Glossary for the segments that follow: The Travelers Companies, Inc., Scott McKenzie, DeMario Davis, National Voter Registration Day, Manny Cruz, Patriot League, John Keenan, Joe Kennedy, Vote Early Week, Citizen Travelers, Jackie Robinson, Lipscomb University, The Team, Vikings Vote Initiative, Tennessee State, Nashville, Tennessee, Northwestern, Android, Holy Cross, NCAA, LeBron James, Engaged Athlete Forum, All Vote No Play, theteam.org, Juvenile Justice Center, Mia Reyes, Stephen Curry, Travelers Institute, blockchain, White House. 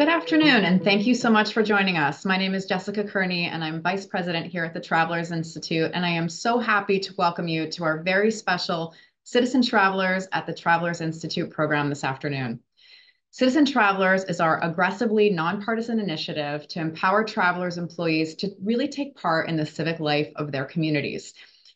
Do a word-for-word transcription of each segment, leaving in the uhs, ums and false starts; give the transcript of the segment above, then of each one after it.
Good afternoon, and thank you so much for joining us. My name is Jessica Kearney, and I'm Vice President here at the Travelers Institute, and I am so happy to welcome you to our very special Citizen Travelers at the Travelers Institute program this afternoon. Citizen Travelers is our aggressively nonpartisan initiative to empower Travelers employees to really take part in the civic life of their communities.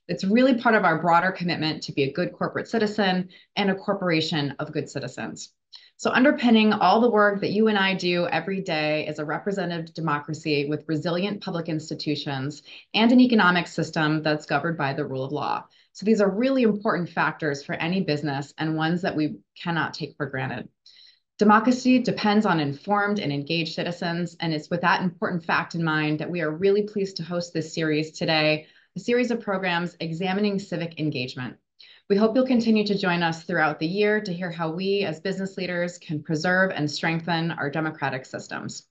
It's really part of our broader commitment to be a good corporate citizen and a corporation of good citizens. So underpinning all the work that you and I do every day is a representative democracy with resilient public institutions and an economic system that's governed by the rule of law. So these are really important factors for any business and ones that we cannot take for granted. Democracy depends on informed and engaged citizens, and it's with that important fact in mind that we are really pleased to host this series today, a series of programs examining civic engagement. We hope you'll continue to join us throughout the year to hear how we as business leaders can preserve and strengthen our democratic systems.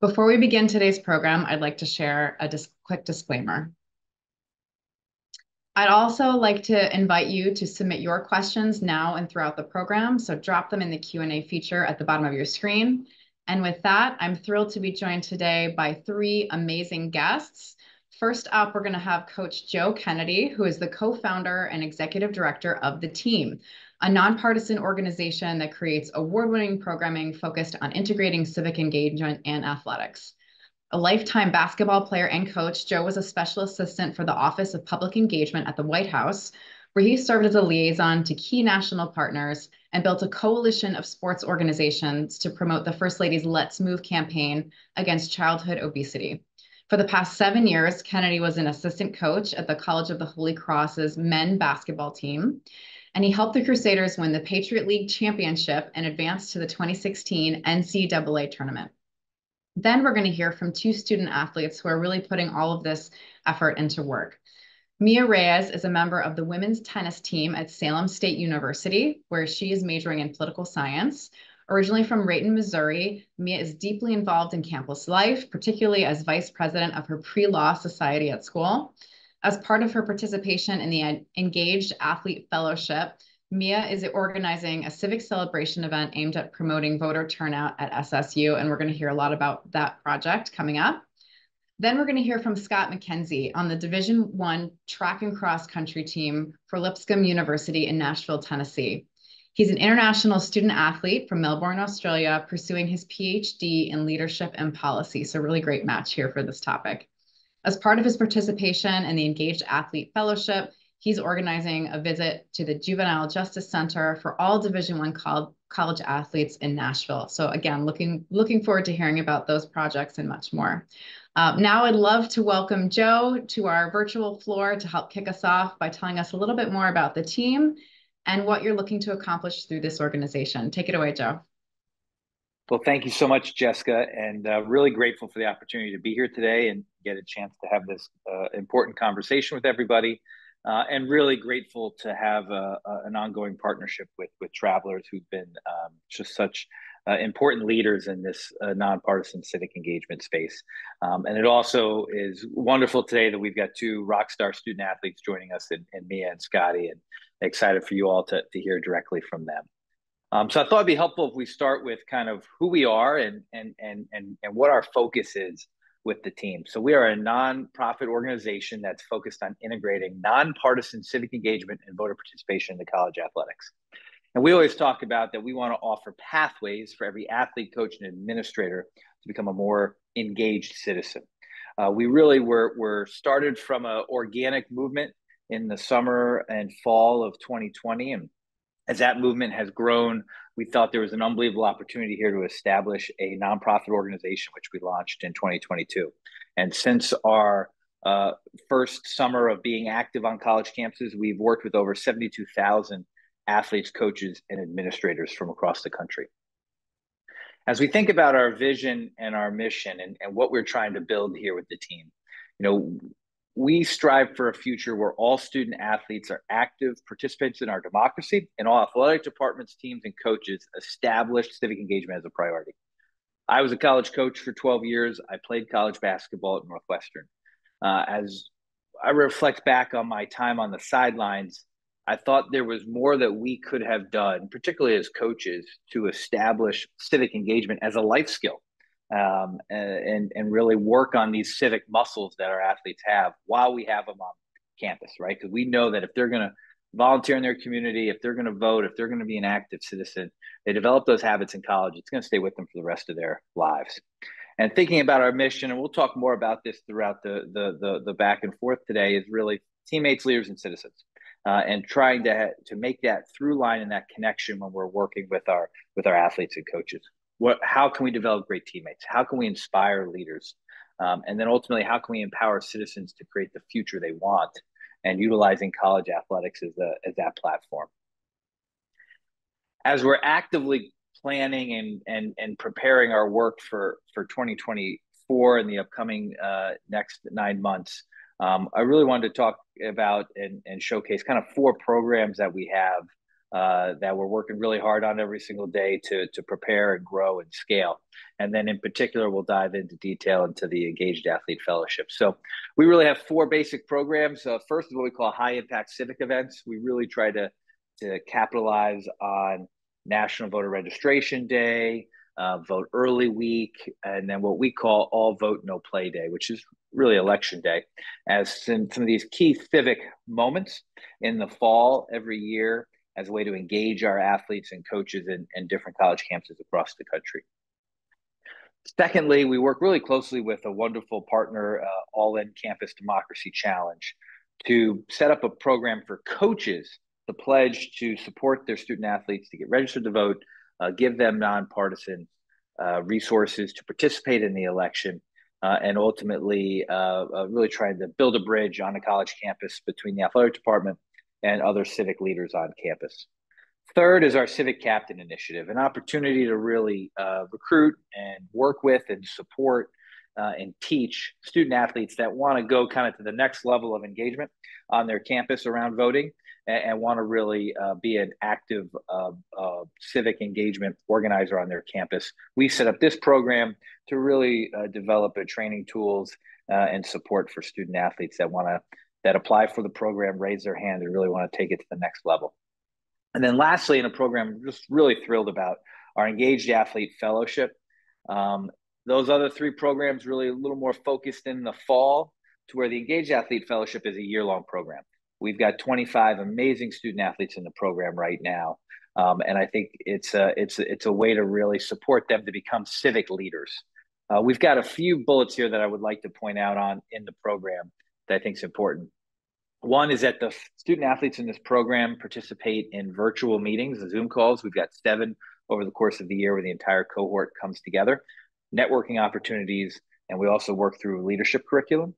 Before we begin today's program, I'd like to share a dis- quick disclaimer. I'd also like to invite you to submit your questions now and throughout the program, so drop them in the Q and A feature at the bottom of your screen. And with that, I'm thrilled to be joined today by three amazing guests. First up, we're going to have Coach Joe Kennedy, who is the co-founder and executive director of The Team, a nonpartisan organization that creates award-winning programming focused on integrating civic engagement and athletics. A lifetime basketball player and coach, Joe was a special assistant for the Office of Public Engagement at the White House, where he served as a liaison to key national partners and built a coalition of sports organizations to promote the First Lady's Let's Move campaign against childhood obesity. For the past seven years, Kennedy was an assistant coach at the College of the Holy Cross's men basketball team, and he helped the Crusaders win the Patriot League championship and advance to the twenty sixteen N C double A tournament. Then we're going to hear from two student athletes who are really putting all of this effort into work. Mia Reyes is a member of the women's tennis team at Salem State University, where she is majoring in political science. Originally from Raytown, Missouri, Mia is deeply involved in campus life, particularly as vice president of her pre-law society at school. As part of her participation in the Engaged Athlete Fellowship, Mia is organizing a civic celebration event aimed at promoting voter turnout at S S U, and we're going to hear a lot about that project coming up. Then we're going to hear from Scott McKenzie on the Division One track and cross country team for Lipscomb University in Nashville, Tennessee. He's an international student athlete from Melbourne, Australia, pursuing his P H D in leadership and policy. So really great match here for this topic. As part of his participation in the Engaged Athlete Fellowship, he's organizing a visit to the Juvenile Justice Center for all Division I college athletes in Nashville. So again, looking, looking forward to hearing about those projects and much more. Uh, now I'd love to welcome Joe to our virtual floor to help kick us off by telling us a little bit more about The Team and what you're looking to accomplish through this organization. Take it away, Joe. Well, thank you so much, Jessica, and uh, really grateful for the opportunity to be here today and get a chance to have this uh, important conversation with everybody, uh, and really grateful to have a, a, an ongoing partnership with, with Travelers, who've been um, just such uh, important leaders in this uh, nonpartisan civic engagement space. Um, and it also is wonderful today that we've got two rock star student athletes joining us, in, in Mia and Scotty, and excited for you all to, to hear directly from them. Um, so I thought it'd be helpful if we start with kind of who we are and, and, and, and, and what our focus is with The Team. So we are a nonprofit organization that's focused on integrating nonpartisan civic engagement and voter participation into college athletics. And we always talk about that we want to offer pathways for every athlete, coach, and administrator to become a more engaged citizen. Uh, we really were, were started from an organic movement in the summer and fall of twenty twenty. And as that movement has grown, we thought there was an unbelievable opportunity here to establish a nonprofit organization, which we launched in twenty twenty-two. And since our uh, first summer of being active on college campuses, we've worked with over seventy-two thousand athletes, coaches, and administrators from across the country. As we think about our vision and our mission and, and what we're trying to build here with The Team, you know, we strive for a future where all student athletes are active participants in our democracy, and all athletic departments, teams, and coaches establish civic engagement as a priority. I was a college coach for twelve years. I played college basketball at Northwestern. Uh, as I reflect back on my time on the sidelines, I thought there was more that we could have done, particularly as coaches, to establish civic engagement as a life skill um, and, and really work on these civic muscles that our athletes have while we have them on campus, right? Because we know that if they're going to volunteer in their community, if they're going to vote, if they're going to be an active citizen, they develop those habits in college, it's going to stay with them for the rest of their lives. And thinking about our mission, and we'll talk more about this throughout the the the, the back and forth today, is really teammates, leaders, and citizens, uh, and trying to to make that through line and that connection when we're working with our with our athletes and coaches. What, how can we develop great teammates? How can we inspire leaders? Um, and then ultimately, how can we empower citizens to create the future they want? And utilizing college athletics as a as that platform. As we're actively planning and and and preparing our work for for twenty twenty-four and the upcoming uh, next nine months, um, I really wanted to talk about and and showcase kind of four programs that we have uh, that we're working really hard on every single day to to prepare and grow and scale. And then in particular, we'll dive into detail into the Engaged Athlete Fellowship. So we really have four basic programs. Uh, first is what we call high impact civic events. We really try to, to capitalize on National Voter Registration Day, uh, Vote Early Week, and then what we call All Vote No Play Day, which is really election day, as some, some of these key civic moments in the fall every year as a way to engage our athletes and coaches in, in different college campuses across the country. Secondly, we work really closely with a wonderful partner, uh, All-In Campus Democracy Challenge, to set up a program for coaches to pledge to support their student athletes to get registered to vote, uh, give them nonpartisan uh, resources to participate in the election, uh, and ultimately uh, uh, really trying to build a bridge on a college campus between the athletic department and other civic leaders on campus. Third is our Civic Captain Initiative, an opportunity to really uh, recruit and work with and support uh, and teach student athletes that want to go kind of to the next level of engagement on their campus around voting and, and want to really uh, be an active uh, uh, civic engagement organizer on their campus. We set up this program to really uh, develop a training tools uh, and support for student athletes that want to, that apply for the program, raise their hand, and really want to take it to the next level. And then lastly, in a program we're just really thrilled about, our Engaged Athlete Fellowship. Um, those other three programs really a little more focused in the fall, to where the Engaged Athlete Fellowship is a year-long program. We've got twenty-five amazing student athletes in the program right now. Um, and I think it's a, it's, a, it's a way to really support them to become civic leaders. Uh, we've got a few bullets here that I would like to point out on in the program that I think is important. One is that the student athletes in this program participate in virtual meetings, the Zoom calls. We've got seven over the course of the year where the entire cohort comes together, networking opportunities, and we also work through leadership curriculum.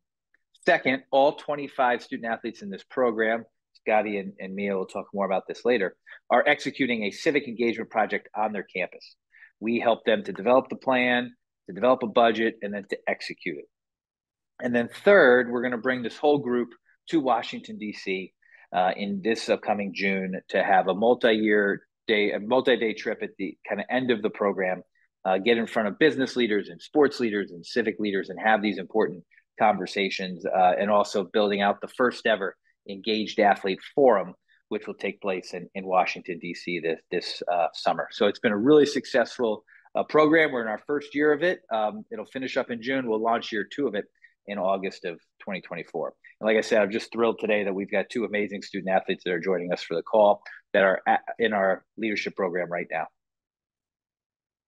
Second, all twenty-five student athletes in this program, Scotty and, and Mia will talk more about this later, are executing a civic engagement project on their campus. We help them to develop the plan, to develop a budget, and then to execute it. And then third, we're going to bring this whole group to Washington, D C uh, in this upcoming June to have a multi-year day, a multi-day trip at the kind of end of the program, uh, get in front of business leaders and sports leaders and civic leaders and have these important conversations, uh, and also building out the first ever Engaged Athlete Forum, which will take place in, in Washington, D C this, this uh, summer. So it's been a really successful uh, program. We're in our first year of it. Um, it'll finish up in June. We'll launch year two of it in August of twenty twenty-four. And like I said, I'm just thrilled today that we've got two amazing student athletes that are joining us for the call that are at, in our leadership program right now.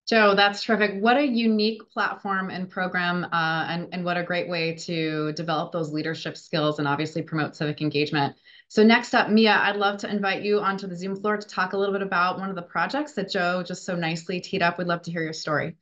Joe, that's terrific. What a unique platform and program, uh, and, and what a great way to develop those leadership skills and obviously promote civic engagement. So next up, Mia, I'd love to invite you onto the Zoom floor to talk a little bit about one of the projects that Joe just so nicely teed up. We'd love to hear your story.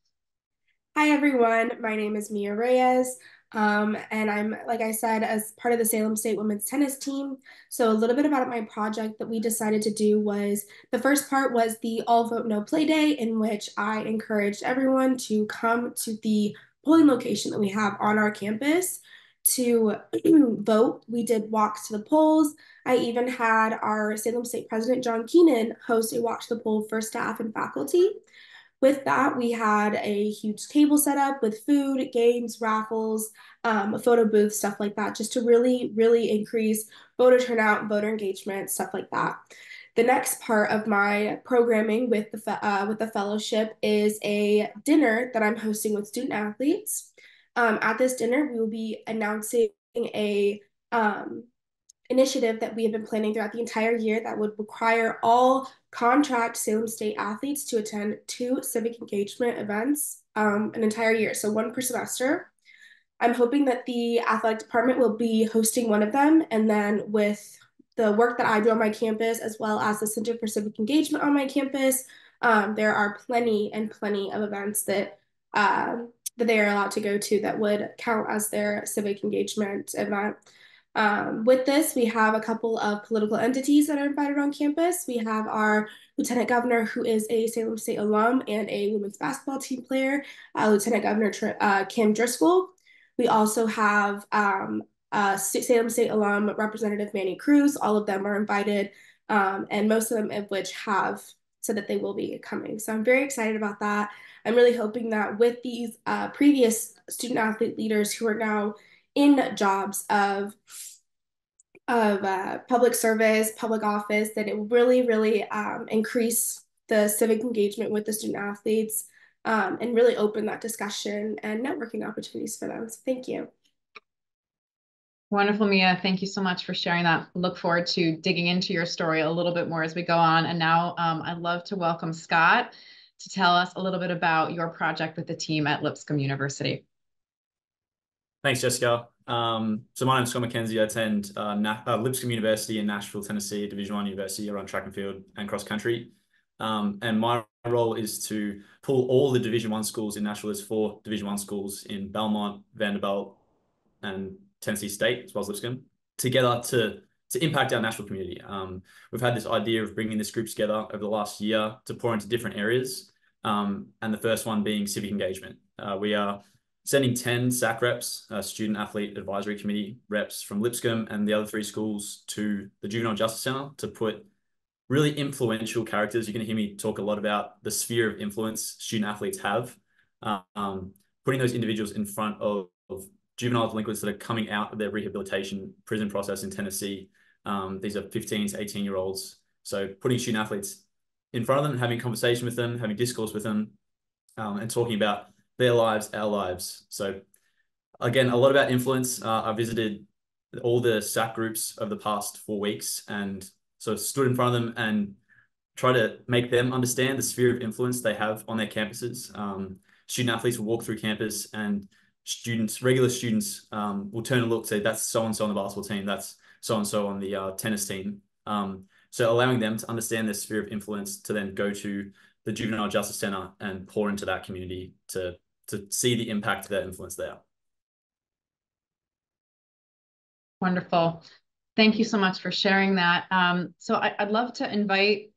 Hi, everyone. My name is Mia Reyes. Um, and I'm, like I said, as part of the Salem State women's tennis team. So a little bit about my project that we decided to do was, the first part was the All Vote No Play Day, in which I encouraged everyone to come to the polling location that we have on our campus to vote. We did walks to the polls. I even had our Salem State president, John Keenan, host a walk to the poll for staff and faculty. With that, we had a huge table set up with food, games, raffles, um, a photo booth, stuff like that, just to really, really increase voter turnout, voter engagement, stuff like that. The next part of my programming with the uh, with the fellowship is a dinner that I'm hosting with student athletes. Um, at this dinner, we will be announcing a um, initiative that we have been planning throughout the entire year that would require all contract Salem State athletes to attend two civic engagement events um, an entire year, so one per semester. I'm hoping that the athletic department will be hosting one of them, and then with the work that I do on my campus, as well as the Center for Civic Engagement on my campus, um, there are plenty and plenty of events that uh, that they are allowed to go to that would count as their civic engagement event. Um, with this, we have a couple of political entities that are invited on campus. We have our Lieutenant Governor, who is a Salem State alum and a women's basketball team player, uh, Lieutenant Governor uh, Kim Driscoll. We also have um, uh, Salem State alum Representative Manny Cruz. All of them are invited, um, and most of them of which have said that they will be coming. So I'm very excited about that. I'm really hoping that with these uh, previous student athlete leaders who are now in jobs of of uh, public service, public office, that it really, really um, increase the civic engagement with the student athletes um, and really open that discussion and networking opportunities for them. So thank you. Wonderful, Mia. Thank you so much for sharing that. Look forward to digging into your story a little bit more as we go on. And now um, I'd love to welcome Scott to tell us a little bit about your project with the team at Lipscomb University. Thanks, Jessica. Um, so my name's Scott McKenzie. I attend uh, uh, Lipscomb University in Nashville, Tennessee, Division I University. I run track and field and cross country. Um, and my role is to pull all the Division I schools in Nashville. There's four Division I schools in Belmont, Vanderbilt, and Tennessee State, as well as Lipscomb, together to, to impact our Nashville community. Um, we've had this idea of bringing this group together over the last year to pour into different areas. Um, and the first one being civic engagement. Uh, we are sending ten S A C reps, uh, Student Athlete Advisory Committee reps from Lipscomb and the other three schools to the Juvenile Justice Center to put really influential characters. You're going to hear me talk a lot about the sphere of influence student athletes have, um, putting those individuals in front of, of juvenile delinquents that are coming out of their rehabilitation prison process in Tennessee. Um, these are fifteen to eighteen year olds. So putting student athletes in front of them, having conversation with them, having discourse with them, um, and talking about their lives, our lives. So again, a lot about influence. Uh, I visited all the S A C groups over the past four weeks and sort of stood in front of them and tried to make them understand the sphere of influence they have on their campuses. Um, student athletes will walk through campus and students, regular students um, will turn and look, say, that's so-and-so on the basketball team, that's so-and-so on the uh, tennis team. Um, so allowing them to understand their sphere of influence to then go to the Juvenile Justice Center and pour into that community to to see the impact of that influence there. Wonderful. Thank you so much for sharing that. Um, so I, I'd love to invite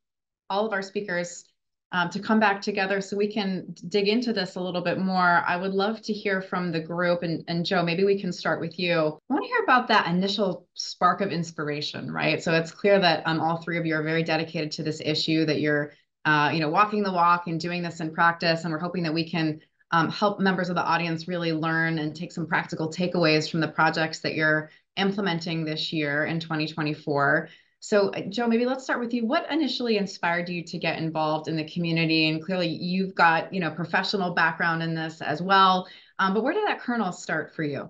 all of our speakers um, to come back together so we can dig into this a little bit more. I would love to hear from the group, and, and Joe, maybe we can start with you. I want to hear about that initial spark of inspiration, right? So it's clear that um, all three of you are very dedicated to this issue, that you're uh, you know, walking the walk and doing this in practice. And we're hoping that we can Um, help members of the audience really learn and take some practical takeaways from the projects that you're implementing this year in twenty twenty-four. So Joe, maybe let's start with you. What initially inspired you to get involved in the community? And clearly you've got, you know, professional background in this as well. Um, but where did that kernel start for you?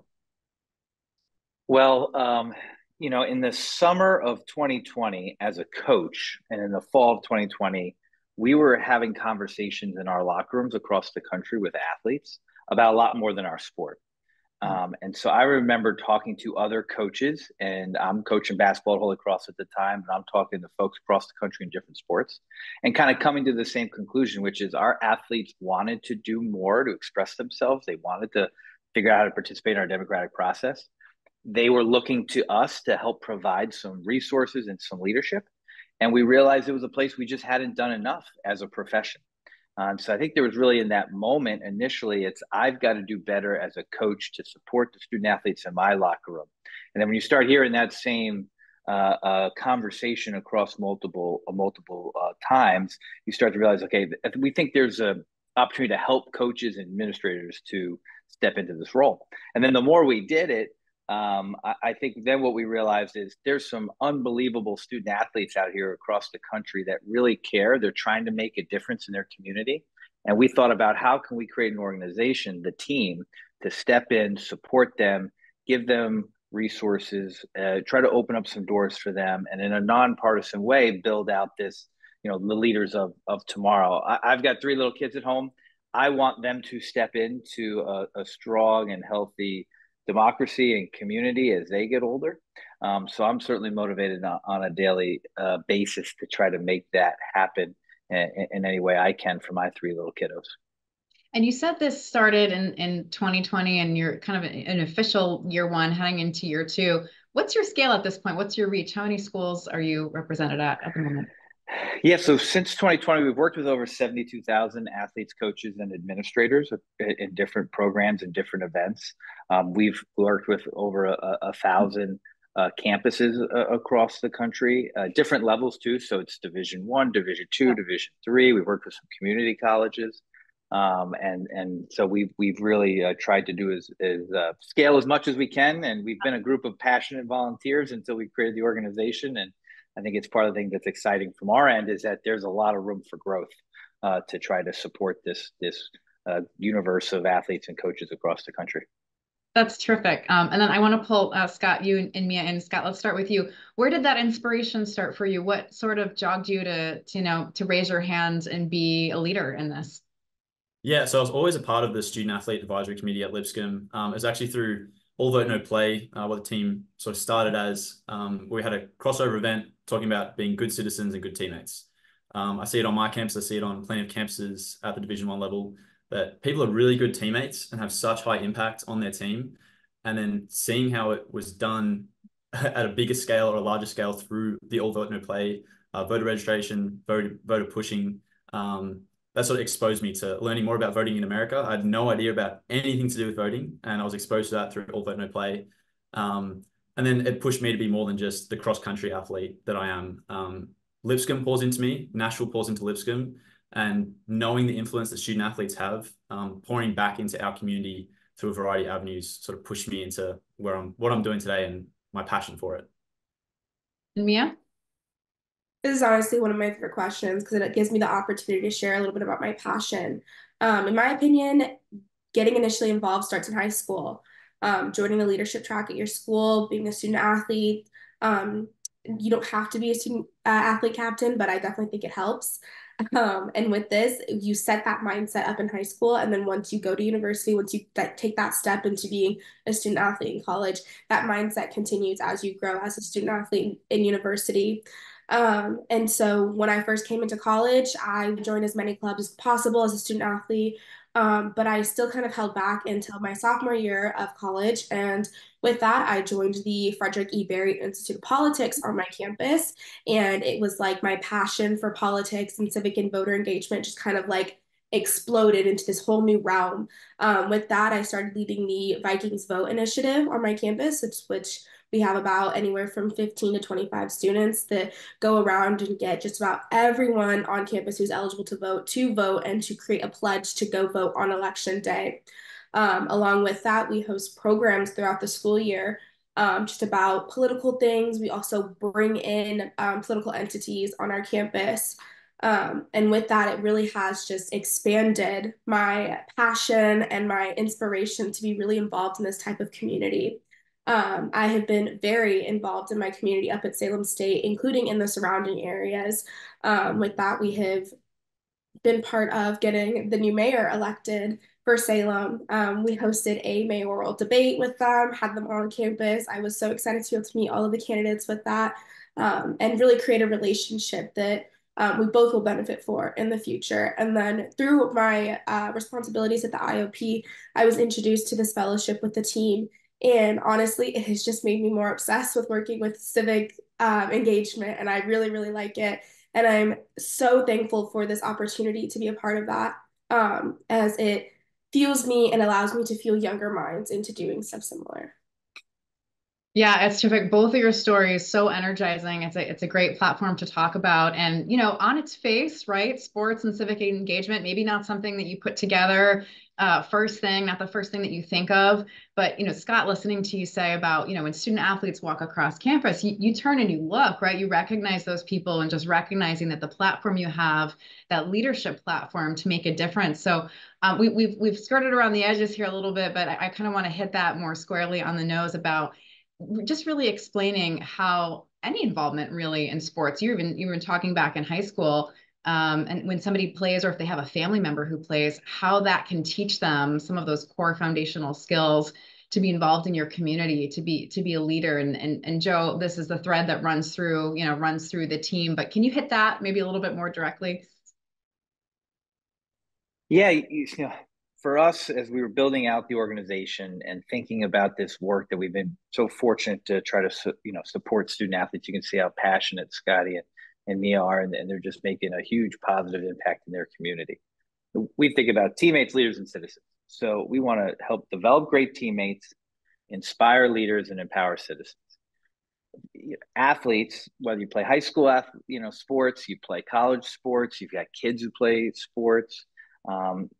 Well, um, you know, in the summer of twenty twenty as a coach and in the fall of twenty twenty, we were having conversations in our locker rooms across the country with athletes about a lot more than our sport. Um, and so I remember talking to other coaches, and I'm coaching basketball at Holy Cross at the time, and I'm talking to folks across the country in different sports and kind of coming to the same conclusion, which is our athletes wanted to do more to express themselves. They wanted to figure out how to participate in our democratic process. They were looking to us to help provide some resources and some leadership. And we realized it was a place we just hadn't done enough as a profession. Um, so I think there was really in that moment, initially, it's I've got to do better as a coach to support the student athletes in my locker room. And then when you start hearing that same uh, uh, conversation across multiple uh, multiple uh, times, you start to realize, okay, we think there's a opportunity to help coaches and administrators to step into this role. And then the more we did it, Um, I, I think then what we realized is there's some unbelievable student athletes out here across the country that really care. They're trying to make a difference in their community. And we thought about how can we create an organization, the team, to step in, support them, give them resources, uh, try to open up some doors for them, and in a nonpartisan way, build out this, you know, the leaders of, of tomorrow. I, I've got three little kids at home. I want them to step into a, a strong and healthy democracy and community as they get older. Um, so I'm certainly motivated on, on a daily uh, basis to try to make that happen in, in any way I can for my three little kiddos. And you said this started in, in twenty twenty and you're kind of an official year one heading into year two. What's your scale at this point? What's your reach? How many schools are you represented at at the moment? Yeah, so since twenty twenty, we've worked with over seventy-two thousand athletes, coaches, and administrators in different programs and different events. Um, we've worked with over a, a thousand uh, campuses uh, across the country, uh, different levels too. So it's Division One, Division Two, yeah. Division Three. We've worked with some community colleges, um, and and so we've we've really uh, tried to do is is uh, scale as much as we can. And we've been a group of passionate volunteers until we created the organization. And I think it's part of the thing that's exciting from our end is that there's a lot of room for growth uh, to try to support this this uh, universe of athletes and coaches across the country. That's terrific. Um, and then I want to pull uh, Scott, you and, and Mia, and Scott, let's start with you. Where did that inspiration start for you? What sort of jogged you to, to you know to raise your hands and be a leader in this? Yeah, so I was always a part of the Student Athlete Advisory Committee at Lipscomb. Um, it was actually through All Vote No Play, uh, where the team sort of started as um, we had a crossover event talking about being good citizens and good teammates. Um, I see it on my campus. I see it on plenty of campuses at the Division One level that people are really good teammates and have such high impact on their team. And then seeing how it was done at a bigger scale or a larger scale through the All Vote No Play, uh, voter registration, voter, voter pushing, um, that sort of exposed me to learning more about voting in America. I had no idea about anything to do with voting, and I was exposed to that through All Vote No Play. Um, And then it pushed me to be more than just the cross-country athlete that I am. Um, Lipscomb pours into me, Nashville pours into Lipscomb, and knowing the influence that student athletes have, um, pouring back into our community through a variety of avenues sort of pushed me into where I'm, what I'm doing today and my passion for it. And Mia? This is honestly one of my favorite questions because it gives me the opportunity to share a little bit about my passion. Um, in my opinion, getting initially involved starts in high school. Um, joining the leadership track at your school, being a student athlete. Um, you don't have to be a student uh, athlete captain, but I definitely think it helps. Um, and with this, you set that mindset up in high school. And then once you go to university, once you th- take that step into being a student athlete in college, that mindset continues as you grow as a student athlete in university. Um, and so when I first came into college, I joined as many clubs as possible as a student athlete. Um, but I still kind of held back until my sophomore year of college. And with that, I joined the Frederick E. Berry Institute of Politics on my campus. And it was like my passion for politics and civic and voter engagement just kind of like exploded into this whole new realm. Um, with that, I started leading the Vikings Vote Initiative on my campus, which, which we have about anywhere from fifteen to twenty-five students that go around and get just about everyone on campus who's eligible to vote to vote and to create a pledge to go vote on election day. Um, along with that, we host programs throughout the school year, um, just about political things. We also bring in um, political entities on our campus. Um, and with that, it really has just expanded my passion and my inspiration to be really involved in this type of community. Um, I have been very involved in my community up at Salem State, including in the surrounding areas. Um, with that, we have been part of getting the new mayor elected for Salem. Um, we hosted a mayoral debate with them, had them on campus. I was so excited to be able to meet all of the candidates with that, um, and really create a relationship that Um, we both will benefit for in the future. And then through my uh, responsibilities at the I O P, I was introduced to this fellowship with the team. And honestly, it has just made me more obsessed with working with civic um, engagement. And I really, really like it. And I'm so thankful for this opportunity to be a part of that, um, as it fuels me and allows me to fuel younger minds into doing stuff similar. Yeah, it's terrific. Both of your stories so energizing. It's a it's a great platform to talk about. And you know, on its face, right? Sports and civic engagement, maybe not something that you put together uh, first thing, not the first thing that you think of. But you know, Scott, listening to you say about you know when student athletes walk across campus, you, you turn and you look, right? You recognize those people, and just recognizing that the platform you have, that leadership platform, to make a difference. So um, we, we've we've skirted around the edges here a little bit, but I, I kind of want to hit that more squarely on the nose about just really explaining how any involvement really in sports, you even you were talking back in high school, um, and when somebody plays or if they have a family member who plays, how that can teach them some of those core foundational skills to be involved in your community, to be to be a leader. And and, and Joe, this is the thread that runs through, you know, runs through the team. But can you hit that maybe a little bit more directly? Yeah, you know, for us, as we were building out the organization and thinking about this work that we've been so fortunate to try to, you know, support student athletes, you can see how passionate Scotty and, and Mia are, and, and they're just making a huge positive impact in their community. We think about teammates, leaders, and citizens. So we want to help develop great teammates, inspire leaders, and empower citizens. Athletes, whether you play high school, you know, sports, you play college sports, you've got kids who play sports. Um,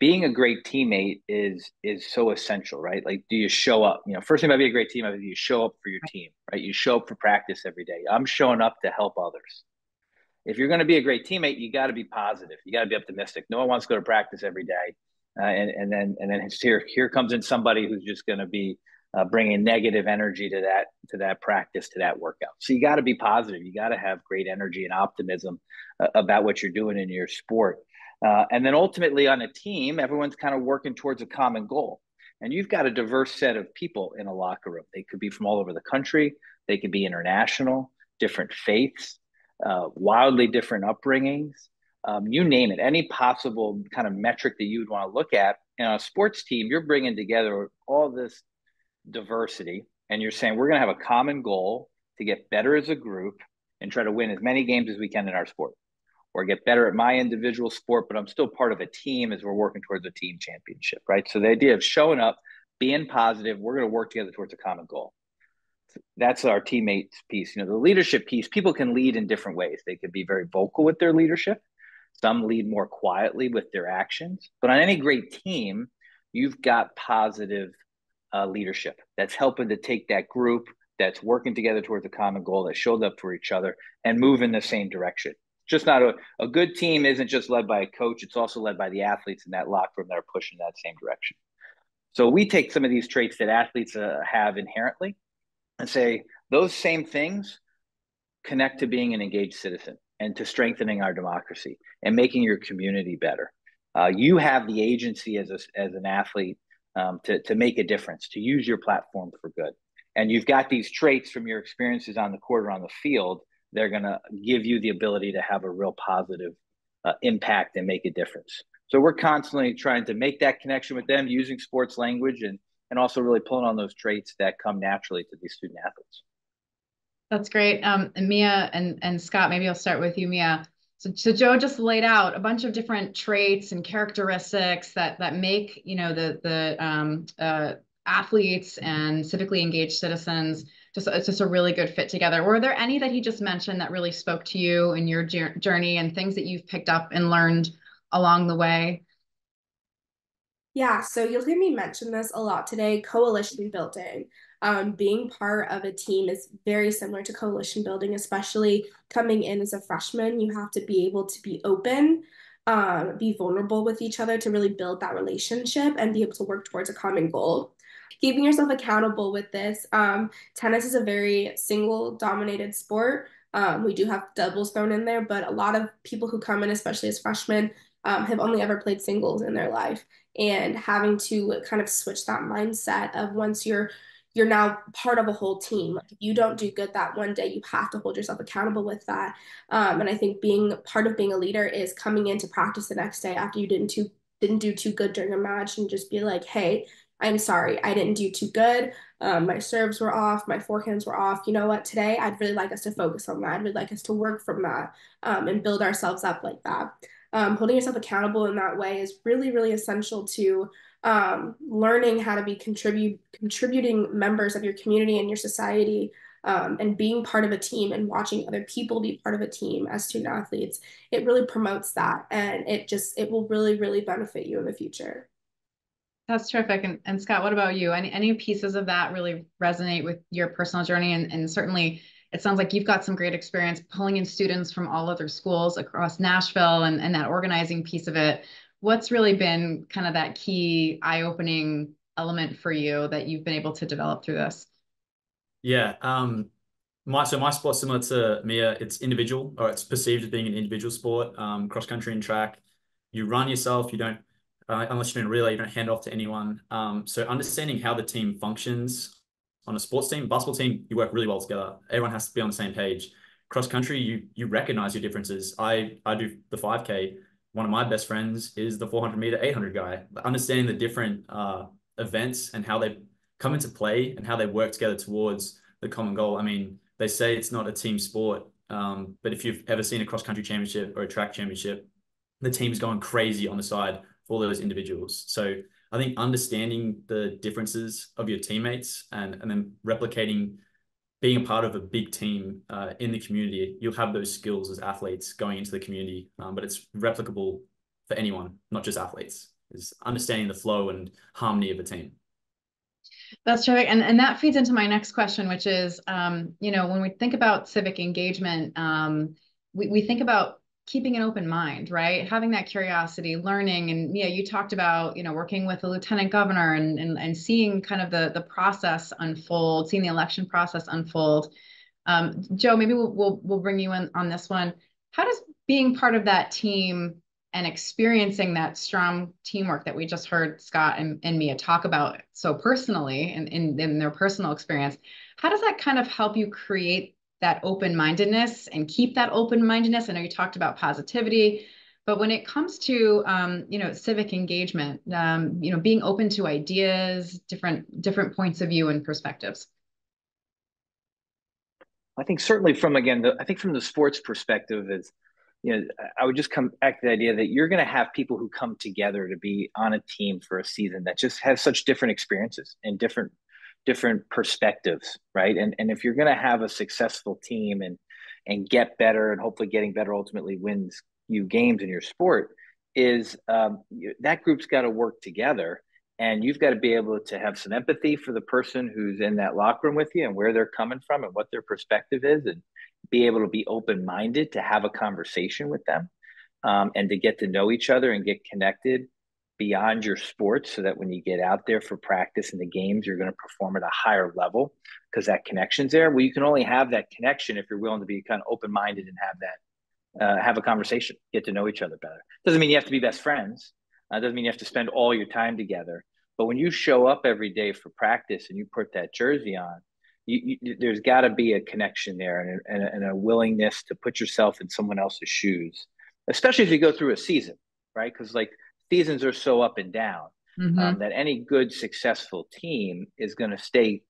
Being a great teammate is is so essential, right? Like, do you show up? You know, first thing about being a great teammate is you show up for your team, right? You show up for practice every day. I'm showing up to help others. If you're going to be a great teammate, you got to be positive. You got to be optimistic. No one wants to go to practice every day, uh, and and then and then here here comes in somebody who's just going to be uh, bringing negative energy to that to that practice, to that workout. So you got to be positive. You got to have great energy and optimism uh, about what you're doing in your sport. Uh, and then ultimately on a team, everyone's kind of working towards a common goal. And you've got a diverse set of people in a locker room. They could be from all over the country. They could be international, different faiths, uh, wildly different upbringings, um, you name it, any possible kind of metric that you'd want to look at. And on a sports team, you're bringing together all this diversity, and you're saying, we're going to have a common goal to get better as a group and try to win as many games as we can in our sport, or get better at my individual sport, but I'm still part of a team as we're working towards a team championship, right? So the idea of showing up, being positive, we're going to work together towards a common goal. That's our teammates piece. You know, the leadership piece, people can lead in different ways. They can be very vocal with their leadership. Some lead more quietly with their actions. But on any great team, you've got positive uh, leadership that's helping to take that group that's working together towards a common goal, that showed up for each other, and move in the same direction. Just not a, a good team isn't just led by a coach. It's also led by the athletes in that locker room that are pushing that same direction. So we take some of these traits that athletes uh, have inherently and say, those same things connect to being an engaged citizen and to strengthening our democracy and making your community better. Uh, you have the agency as a, as an athlete um, to, to make a difference, to use your platform for good. And you've got these traits from your experiences on the court or on the field. They're going to give you the ability to have a real positive uh, impact and make a difference. So we're constantly trying to make that connection with them using sports language and, and also really pulling on those traits that come naturally to these student athletes. That's great. Um, and Mia and, and Scott, maybe I'll start with you, Mia. So, so Joe just laid out a bunch of different traits and characteristics that that make, you know, the, the um, uh, athletes and civically engaged citizens just, it's just a really good fit together. Were there any that he just mentioned that really spoke to you in your journey and things that you've picked up and learned along the way? Yeah, so you'll hear me mention this a lot today, coalition building. Um, being part of a team is very similar to coalition building, especially coming in as a freshman. You have to be able to be open, um, be vulnerable with each other to really build that relationship and be able to work towards a common goal. Keeping yourself accountable with this. Um, tennis is a very single-dominated sport. Um, we do have doubles thrown in there, but a lot of people who come in, especially as freshmen, um, have only ever played singles in their life. And having to kind of switch that mindset of once you're you're now part of a whole team. If you don't do good that one day, you have to hold yourself accountable with that. Um, and I think being part of being a leader is coming into practice the next day after you didn't too didn't do too good during a match and just be like, hey, I'm sorry, I didn't do too good. Um, my serves were off, my forehands were off. You know what, today I'd really like us to focus on that. I'd really like us to work from that um, and build ourselves up like that. um, holding yourself accountable in that way is really, really essential to um, learning how to be contribute contributing members of your community and your society, um, and being part of a team and watching other people be part of a team as student athletes. It really promotes that, and it just, it will really, really benefit you in the future. That's terrific. And, and Scott, what about you? Any, any pieces of that really resonate with your personal journey? And, and certainly it sounds like you've got some great experience pulling in students from all other schools across Nashville, and, and that organizing piece of it. What's really been kind of that key eye-opening element for you that you've been able to develop through this? Yeah. Um, my, so my sport's similar to Mia. It's individual, or it's perceived as being an individual sport, um, cross-country and track. You run yourself. You don't Uh, unless you're in a relay, you don't hand off to anyone. Um, so understanding how the team functions on a sports team, basketball team, you work really well together. Everyone has to be on the same page. Cross country, you you recognize your differences. I I do the five K. One of my best friends is the four hundred meter, eight hundred guy. Understanding the different uh, events and how they come into play and how they work together towards the common goal. I mean, they say it's not a team sport, um, but if you've ever seen a cross country championship or a track championship, the team's going crazy on the side for those individuals. So I think understanding the differences of your teammates and, and then replicating, being a part of a big team uh, in the community, you'll have those skills as athletes going into the community, um, but it's replicable for anyone, not just athletes, is understanding the flow and harmony of a team. That's terrific. And, and that feeds into my next question, which is, um, you know, when we think about civic engagement, um, we, we think about keeping an open mind, right? Having that curiosity, learning. And Mia, you talked about, you know, working with the lieutenant governor and, and, and seeing kind of the, the process unfold, seeing the election process unfold. Um, Joe, maybe we'll, we'll, we'll bring you in on this one. How does being part of that team and experiencing that strong teamwork that we just heard Scott and, and Mia talk about so personally and in, in their personal experience, how does that kind of help you create that open-mindedness and keep that open-mindedness? I know you talked about positivity, but when it comes to, um, you know, civic engagement, um, you know, being open to ideas, different, different points of view and perspectives. I think certainly from, again, the, I think from the sports perspective is, you know, I would just come back to the idea that you're going to have people who come together to be on a team for a season that just have such different experiences and different different perspectives, right? And and if you're going to have a successful team and and get better, and hopefully getting better ultimately wins you games in your sport, is um, that group's got to work together, and you've got to be able to have some empathy for the person who's in that locker room with you and where they're coming from and what their perspective is, and be able to be open-minded to have a conversation with them, um, and to get to know each other and get connected beyond your sports, so that when you get out there for practice and the games, you're going to perform at a higher level because that connection's there. Well, you can only have that connection if you're willing to be kind of open-minded and have that, uh, have a conversation, get to know each other better. Doesn't mean you have to be best friends. Uh, doesn't mean you have to spend all your time together. But when you show up every day for practice and you put that jersey on, you, you, there's got to be a connection there and a, and, a, and a willingness to put yourself in someone else's shoes, especially as you go through a season, right? Because like, seasons are so up and down, mm-hmm. um, that any good successful team is going to stay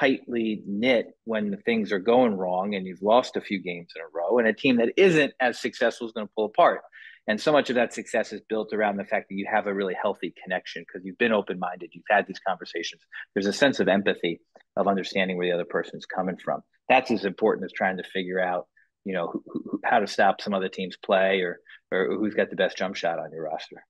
tightly knit when the things are going wrong and you've lost a few games in a row, and a team that isn't as successful is going to pull apart. And so much of that success is built around the fact that you have a really healthy connection because you've been open-minded, you've had these conversations. There's a sense of empathy, of understanding where the other person's coming from. That's as important as trying to figure out, you know, who, who, how to stop some other team's play, or, or who's got the best jump shot on your roster.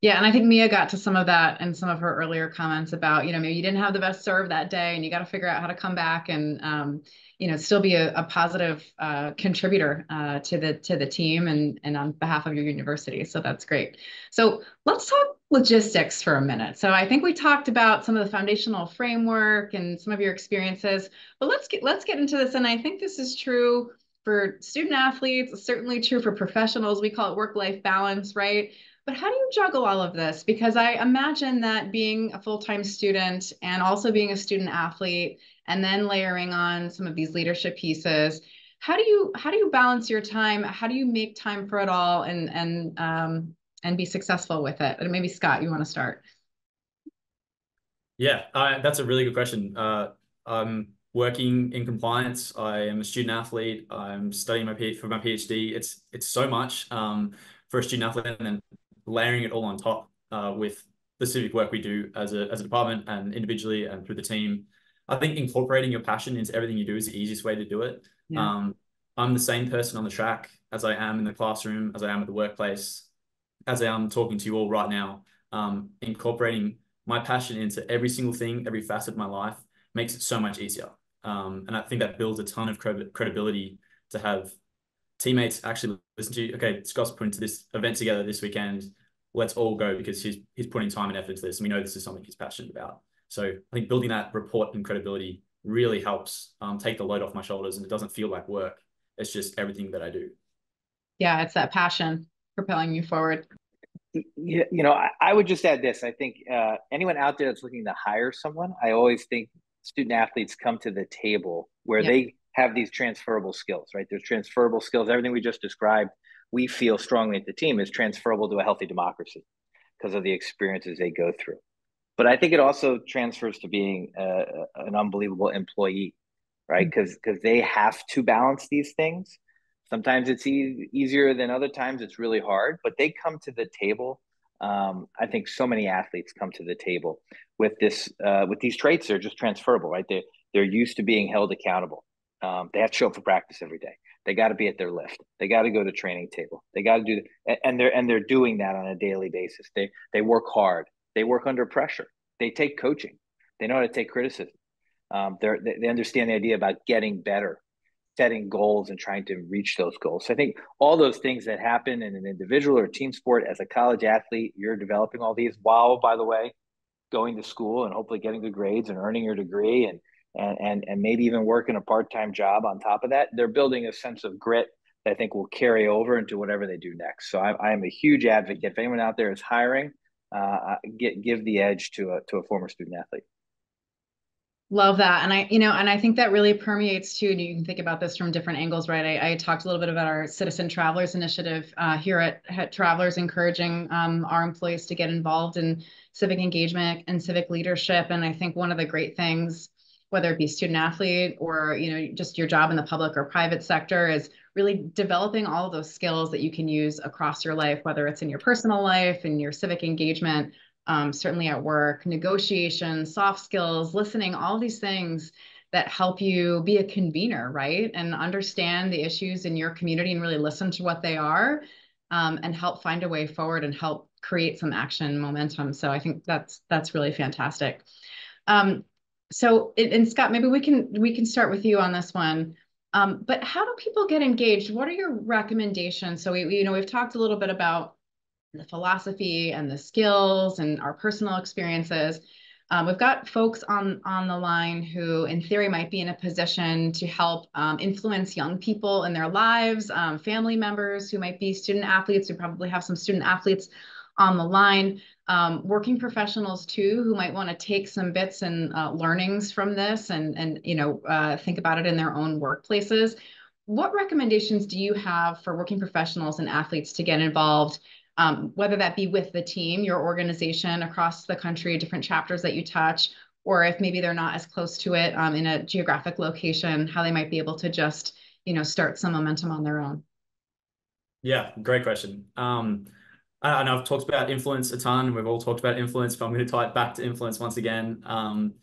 Yeah, and I think Mia got to some of that in some of her earlier comments about, you know, maybe you didn't have the best serve that day and you got to figure out how to come back and, um, you know, still be a, a positive uh, contributor uh, to the to the team and, and on behalf of your university. So that's great. So let's talk logistics for a minute. So I think we talked about some of the foundational framework and some of your experiences, but let's get let's get into this. And I think this is true for student athletes, certainly true for professionals. We call it work-life balance, right? But how do you juggle all of this? Because I imagine that being a full-time student and also being a student athlete and then layering on some of these leadership pieces, how do you how do you balance your time? How do you make time for it all and and um, and be successful with it? And maybe Scott, you want to start? Yeah, uh, that's a really good question. Uh, I'm working in compliance. I am a student athlete. I'm studying my P for my PhD. It's it's so much. Um, for a student athlete, and then layering it all on top uh, with the civic work we do as a, as a department and individually and through the team. I think incorporating your passion into everything you do is the easiest way to do it. Yeah. Um, I'm the same person on the track as I am in the classroom, as I am at the workplace, as I am talking to you all right now. Um, incorporating my passion into every single thing, every facet of my life makes it so much easier. Um, and I think that builds a ton of cred credibility to have teammates actually listen to you. Okay, Scott's putting this event together this weekend. Let's all go because he's, he's putting time and effort into this. And we know this is something he's passionate about. So I think building that rapport and credibility really helps um, take the load off my shoulders, and it doesn't feel like work. It's just everything that I do. Yeah, it's that passion propelling you forward. You, you know, I, I would just add this. I think uh, anyone out there that's looking to hire someone, I always think student athletes come to the table where yeah. they have these transferable skills, right? There's transferable skills. Everything we just described, we feel strongly at the team is transferable to a healthy democracy because of the experiences they go through. But I think it also transfers to being uh, an unbelievable employee, right? Because because they have to balance these things. Sometimes it's e easier than other times. It's really hard, but they come to the table. Um, I think so many athletes come to the table with this, uh, with these traits. They're just transferable, right? They they're used to being held accountable. Um, they have to show up for practice every day. They got to be at their lift. They got to go to training table. They got to do, and they're and they're doing that on a daily basis. They they work hard. They work under pressure. They take coaching. They know how to take criticism. Um, they're, they they understand the idea about getting better, setting goals and trying to reach those goals. So I think all those things that happen in an individual or team sport, as a college athlete, you're developing all these while, by the way, going to school and hopefully getting good grades and earning your degree and and and, and maybe even working a part-time job on top of that. They're building a sense of grit that I think will carry over into whatever they do next. So I, I am a huge advocate. If anyone out there is hiring, Uh, get, give the edge to a, to a former student athlete. Love that. And I, you know, and I think that really permeates too. And you can think about this from different angles, right? I, I talked a little bit about our Citizen Travelers Initiative uh, here at, at Travelers, encouraging um, our employees to get involved in civic engagement and civic leadership. And I think one of the great things, whether it be student athlete or, you know, just your job in the public or private sector, is really developing all of those skills that you can use across your life, whether it's in your personal life, in your civic engagement, um, certainly at work, negotiation, soft skills, listening, all these things that help you be a convener, right? And understand the issues in your community and really listen to what they are, um, and help find a way forward and help create some action momentum. So I think that's, that's really fantastic. Um, so, and Scott, maybe we can, we can start with you on this one. Um, but how do people get engaged? What are your recommendations? So we, we, you know, we've talked a little bit about the philosophy and the skills and our personal experiences. Um, we've got folks on, on the line who, in theory, might be in a position to help um, influence young people in their lives, um, family members who might be student athletes. We probably have some student athletes on the line, um, working professionals too, who might want to take some bits and uh, learnings from this and, and you know, uh, think about it in their own workplaces. What recommendations do you have for working professionals and athletes to get involved, um, whether that be with the team, your organization across the country, different chapters that you touch, or if maybe they're not as close to it um, in a geographic location, how they might be able to just, you know, start some momentum on their own? Yeah, great question. Um, I know I've talked about influence a ton. We've all talked about influence, but I'm going to tie it back to influence once again. Um,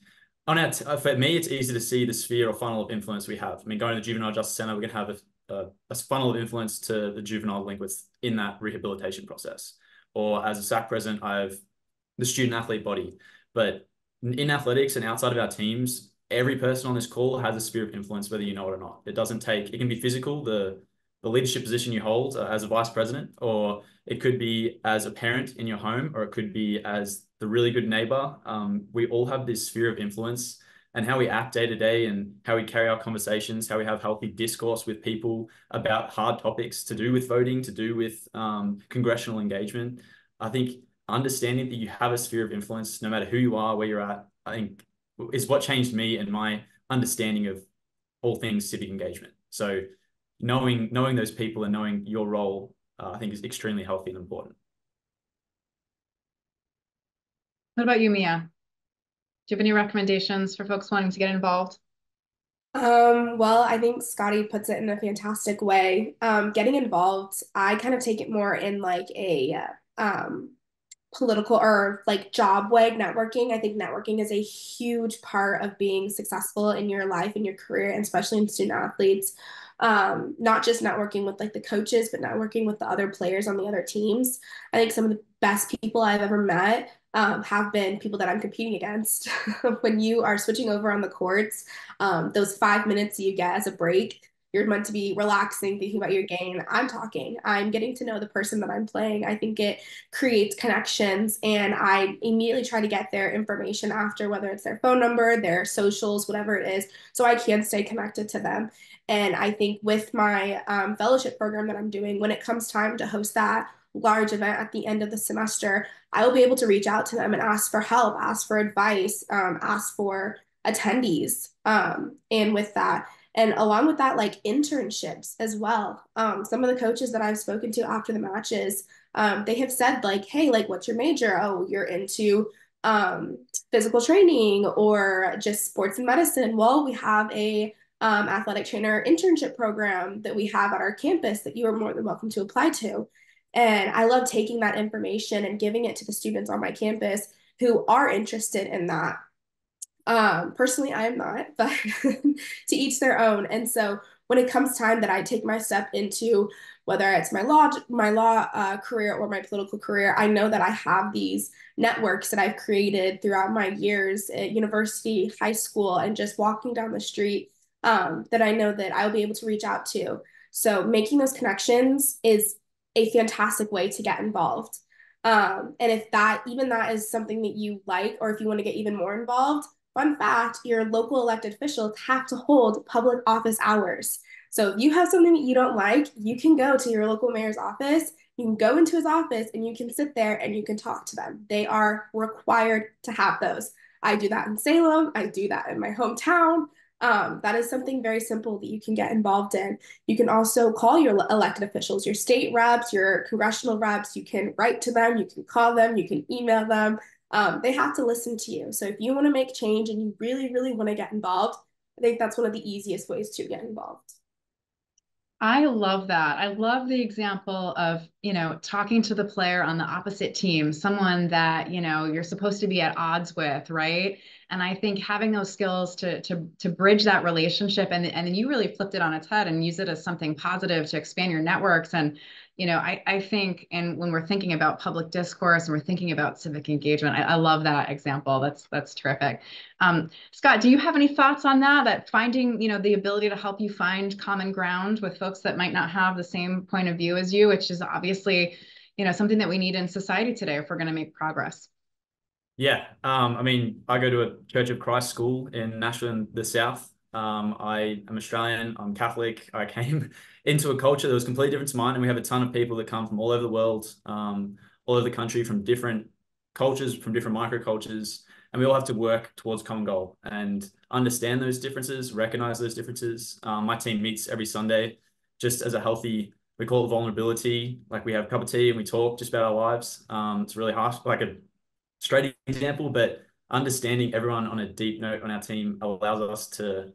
on our t for me, it's easy to see the sphere or funnel of influence we have. I mean, going to the Juvenile Justice Center, we're going to have a, a, a funnel of influence to the juvenile delinquents in that rehabilitation process. Or as a S A C president, I have the student athlete body. But in athletics and outside of our teams, every person on this call has a sphere of influence, whether you know it or not. It doesn't take, it can be physical, the the leadership position you hold uh, as a vice president, or it could be as a parent in your home, or it could be as the really good neighbor. Um, we all have this sphere of influence, and how we act day to day and how we carry our conversations, how we have healthy discourse with people about hard topics to do with voting, to do with um, congressional engagement. I think understanding that you have a sphere of influence, no matter who you are, where you're at, I think is what changed me and my understanding of all things civic engagement. So knowing knowing those people and knowing your role, uh, I think is extremely healthy and important. What about you, Mia? Do you have any recommendations for folks wanting to get involved? Um, well, I think Scotty puts it in a fantastic way. Um, getting involved, I kind of take it more in like a um, political or like job way, networking. I think networking is a huge part of being successful in your life and your career, and especially in student athletes. Um, not just networking with like the coaches, but networking with the other players on the other teams. I think some of the best people I've ever met Um, have been people that I'm competing against. When you are switching over on the courts, um, those five minutes you get as a break, you're meant to be relaxing, thinking about your game. I'm talking, I'm getting to know the person that I'm playing. I think it creates connections, and I immediately try to get their information after, whether it's their phone number, their socials, whatever it is, so I can stay connected to them. And I think with my um, fellowship program that I'm doing, when it comes time to host that large event at the end of the semester, I will be able to reach out to them and ask for help, ask for advice, um, ask for attendees. Um, and with that, and along with that, like internships as well. Um, some of the coaches that I've spoken to after the matches, um, they have said like, hey, like, what's your major? Oh, you're into um, physical training or just sports and medicine. Well, we have a um, athletic trainer internship program that we have at our campus that you are more than welcome to apply to. And I love taking that information and giving it to the students on my campus who are interested in that. Um, personally, I am not, but to each their own. And so when it comes time that I take my step into whether it's my law, my law uh, career or my political career, I know that I have these networks that I've created throughout my years at university, high school, and just walking down the street um, that I know that I'll be able to reach out to. So making those connections is a fantastic way to get involved. Um, and if that, even that is something that you like, or if you want to get even more involved, fun fact, your local elected officials have to hold public office hours. So if you have something that you don't like, you can go to your local mayor's office, you can go into his office, and you can sit there and you can talk to them. They are required to have those. I do that in Salem. I do that in my hometown. Um, that is something very simple that you can get involved in. You can also call your elected officials, your state reps, your congressional reps. You can write to them, you can call them, you can email them. Um, they have to listen to you. So if you want to make change and you really, really want to get involved, I think that's one of the easiest ways to get involved. I love that. I love the example of, you know, talking to the player on the opposite team, someone that, you know, you're supposed to be at odds with, right? And I think having those skills to to to bridge that relationship, and and then you really flipped it on its head and use it as something positive to expand your networks. And, you know, I, I think, and when we're thinking about public discourse and we're thinking about civic engagement, I, I love that example. That's that's terrific. Um, Scott, do you have any thoughts on that, that finding, you know, the ability to help you find common ground with folks that might not have the same point of view as you, which is obviously, you know, something that we need in society today if we're going to make progress? Yeah. Um, I mean, I go to a Church of Christ school in Nashville in the South. Um, I am Australian, I'm Catholic. I came into a culture that was completely different to mine, and we have a ton of people that come from all over the world, um, all over the country, from different cultures, from different microcultures, and we all have to work towards a common goal and understand those differences, recognize those differences. Um, my team meets every Sunday just as a healthy, we call it vulnerability. Like, we have a cup of tea and we talk just about our lives. Um, it's really harsh, like a straight example, but understanding everyone on a deep note on our team allows us to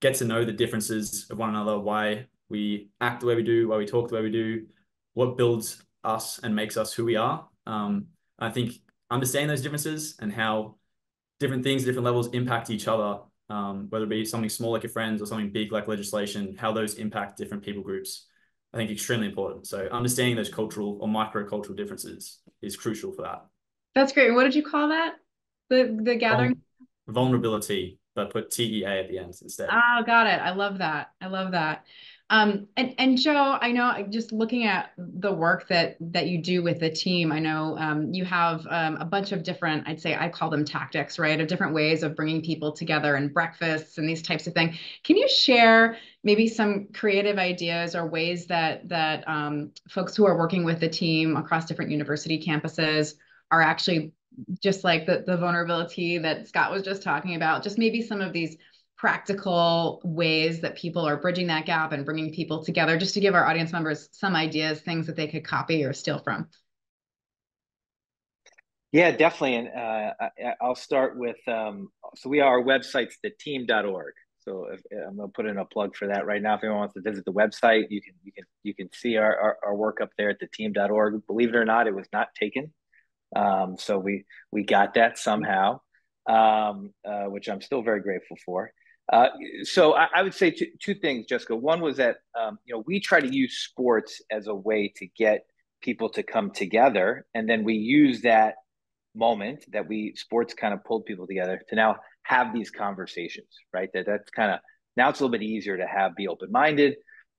get to know the differences of one another, why we act the way we do, why we talk the way we do, what builds us and makes us who we are. Um, I think understanding those differences and how different things, different levels impact each other, um, whether it be something small like your friends or something big like legislation, how those impact different people groups, I think extremely important. So understanding those cultural or micro-cultural differences is crucial for that. That's great. What did you call that? The, the gathering? Vulnerability, but put T E A at the end instead. Oh, got it. I love that. I love that. Um, and, and Joe, I know just looking at the work that that you do with the team, I know um, you have um, a bunch of different, I'd say I call them tactics, right, of different ways of bringing people together and breakfasts and these types of things. Can you share maybe some creative ideas or ways that, that um, folks who are working with the team across different university campuses are actually, just like the, the vulnerability that Scott was just talking about, just maybe some of these practical ways that people are bridging that gap and bringing people together, just to give our audience members some ideas, things that they could copy or steal from? Yeah, definitely. And uh, I, I'll start with, um, so we, our website's the team dot org. So if, I'm going to put in a plug for that right now. If anyone wants to visit the website, you can you can you can see our our, our work up there at the team dot org. Believe it or not, it was not taken. Um, so we we got that somehow, um, uh, which I'm still very grateful for. Uh, so I, I would say two, two things, Jessica. One was that um, you know we try to use sports as a way to get people to come together, and then we use that moment that we sports kind of pulled people together to now have these conversations, right? That that's kind of, now it's a little bit easier to have, be open-minded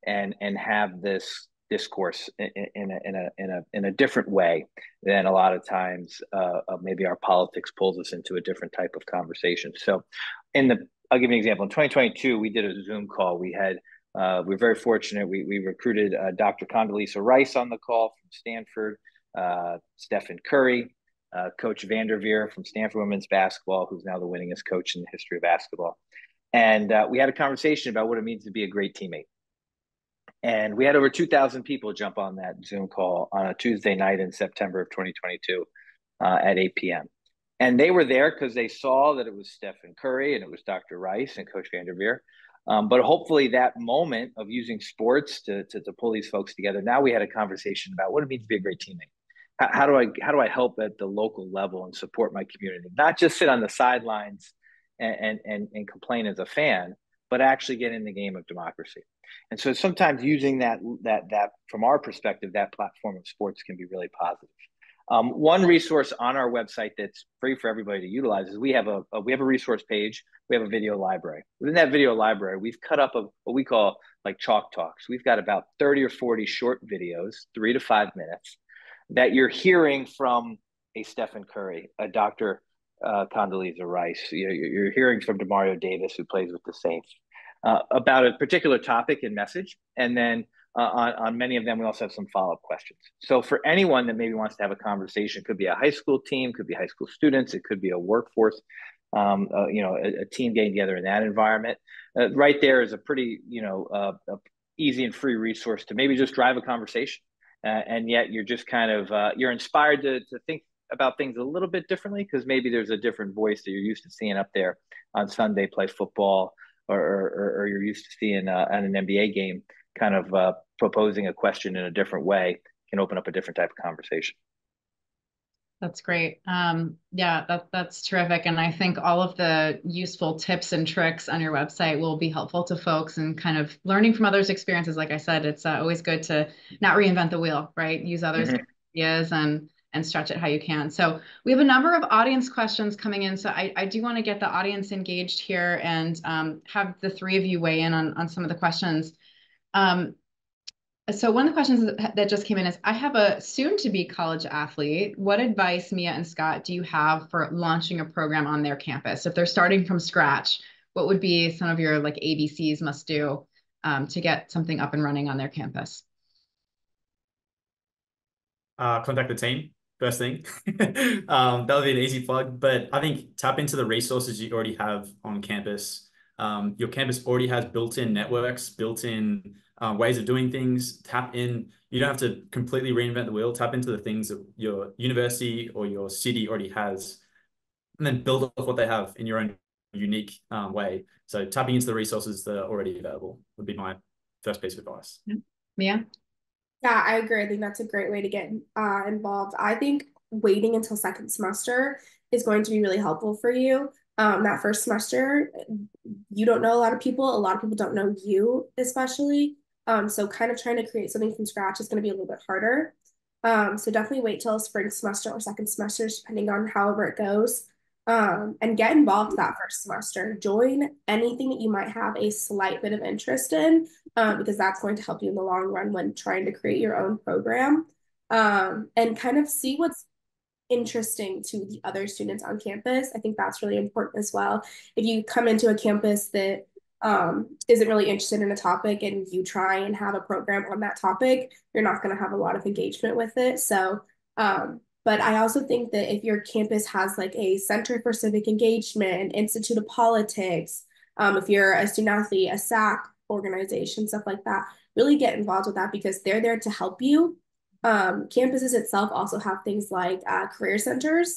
and, and have this discourse in, in a, in a, in a, in a different way than a lot of times, uh, maybe our politics pulls us into a different type of conversation. So in the, I'll give you an example. In twenty twenty-two, we did a Zoom call. We had, uh, we were very fortunate. We, we recruited uh, Doctor Condoleezza Rice on the call from Stanford, uh, Stephen Curry, Uh, Coach Vanderveer from Stanford women's basketball, who's now the winningest coach in the history of basketball. And uh, we had a conversation about what it means to be a great teammate. And we had over two thousand people jump on that Zoom call on a Tuesday night in September of twenty twenty-two uh, at eight p m And they were there because they saw that it was Stephen Curry and it was Doctor Rice and Coach Vanderveer. Um, but hopefully that moment of using sports to, to, to pull these folks together, now we had a conversation about what it means to be a great teammate. How do I how do I help at the local level and support my community? Not just sit on the sidelines and and and, and complain as a fan, but actually get in the game of democracy. And so sometimes using that that that from our perspective, that platform of sports can be really positive. Um, one resource on our website that's free for everybody to utilize is we have a, a we have a resource page. We have a video library. Within that video library, we've cut up a, what we call like chalk talks. We've got about thirty or forty short videos, three to five minutes. That you're hearing from a Stephen Curry, a Doctor Uh, Condoleezza Rice, you know, you're hearing from DeMario Davis, who plays with the Saints, uh, about a particular topic and message. And then uh, on, on many of them, we also have some follow-up questions. So for anyone that maybe wants to have a conversation, it could be a high school team, could be high school students, it could be a workforce, um, uh, you know, a, a team getting together in that environment. Uh, right there is a pretty, you know, uh, a easy and free resource to maybe just drive a conversation. Uh, and yet you're just kind of, uh, you're inspired to, to think about things a little bit differently because maybe there's a different voice that you're used to seeing up there on Sunday play football, or, or, or you're used to seeing uh, at an N B A game kind of uh, proposing a question in a different way can open up a different type of conversation. That's great. Um, yeah, that, that's terrific. And I think all of the useful tips and tricks on your website will be helpful to folks and kind of learning from others' experiences. Like I said, it's uh, always good to not reinvent the wheel, right? Use others' mm-hmm. ideas and, and stretch it how you can. So we have a number of audience questions coming in. So I, I do want to get the audience engaged here and um, have the three of you weigh in on, on some of the questions. Um, So one of the questions that just came in is, I have a soon-to-be college athlete. What advice, Mia and Scott, do you have for launching a program on their campus? If they're starting from scratch, what would be some of your like A B Cs must do um, to get something up and running on their campus? Uh, contact the team, first thing. um, that would be an easy plug, but I think tap into the resources you already have on campus. Um, your campus already has built-in networks, built-in Uh, ways of doing things. Tap in. You don't have to completely reinvent the wheel. Tap into the things that your university or your city already has, and then build off what they have in your own unique um, way. So tapping into the resources that are already available would be my first piece of advice. Yeah. Yeah, yeah I agree. I think that's a great way to get uh, involved. I think waiting until second semester is going to be really helpful for you. Um, that first semester, you don't know a lot of people. A lot of people don't know you, especially. Um, so kind of trying to create something from scratch is going to be a little bit harder. Um, so definitely wait till spring semester or second semester, depending on however it goes, um, and get involved that first semester. Join anything that you might have a slight bit of interest in, um, because that's going to help you in the long run when trying to create your own program, um, and kind of see what's interesting to the other students on campus. I think that's really important as well. If you come into a campus that Um, isn't really interested in a topic and you try and have a program on that topic, you're not going to have a lot of engagement with it. So, um, but I also think that if your campus has like a Center for Civic Engagement, an Institute of Politics, um, if you're a student athlete, a S A C organization, stuff like that, really get involved with that because they're there to help you. Um, campuses itself also have things like uh, career centers